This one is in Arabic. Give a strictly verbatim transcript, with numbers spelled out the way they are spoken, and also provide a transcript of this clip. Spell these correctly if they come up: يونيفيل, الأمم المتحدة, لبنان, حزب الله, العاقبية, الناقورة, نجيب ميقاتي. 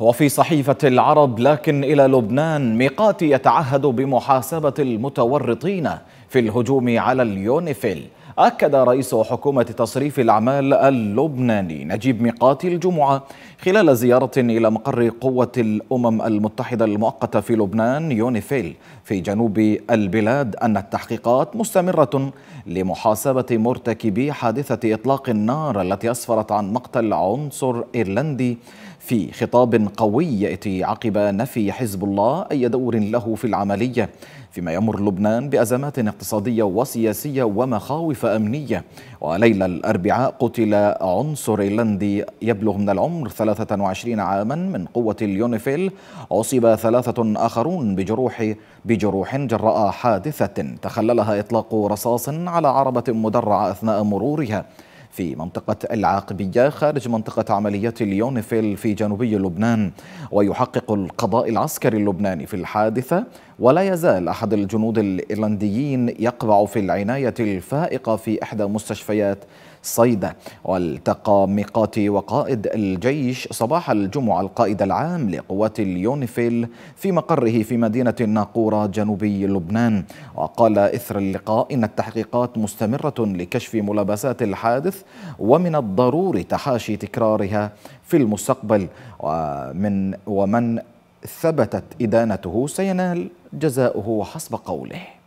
وفي صحيفة العرب لكن إلى لبنان، ميقاتي يتعهد بمحاسبة المتورطين في الهجوم على اليونيفيل. أكد رئيس حكومة تصريف الأعمال اللبناني نجيب ميقاتي الجمعة خلال زيارة إلى مقر قوة الأمم المتحدة المؤقتة في لبنان يونيفيل في جنوب البلاد أن التحقيقات مستمرة لمحاسبة مرتكبي حادثة إطلاق النار التي أسفرت عن مقتل عنصر إيرلندي. في خطاب قوي يأتي عقب نفي حزب الله أي دور له في العملية، فيما يمر لبنان بأزمات اقتصادية وسياسية ومخاوف أمنية. وليلة الأربعاء قتل عنصر إيرلندي يبلغ من العمر ثلاثة وعشرين عاما من قوة اليونيفيل، أصيب ثلاثة آخرون بجروح بجروح جراء حادثة تخللها إطلاق رصاص على عربة مدرعة أثناء مرورها في منطقة العاقبية خارج منطقة عمليات اليونيفيل في جنوبي لبنان. ويحقق القضاء العسكري اللبناني في الحادثة، ولا يزال أحد الجنود الإيرلنديين يقبع في العناية الفائقة في إحدى مستشفيات صيدا. والتقى ميقاتي وقائد الجيش صباح الجمعة القائد العام لقوات اليونيفيل في مقره في مدينة الناقورة جنوبي لبنان، وقال إثر اللقاء إن التحقيقات مستمرة لكشف ملابسات الحادث ومن الضروري تحاشي تكرارها في المستقبل، ومن ومن ثبتت إدانته سينال جزاؤه حسب قوله.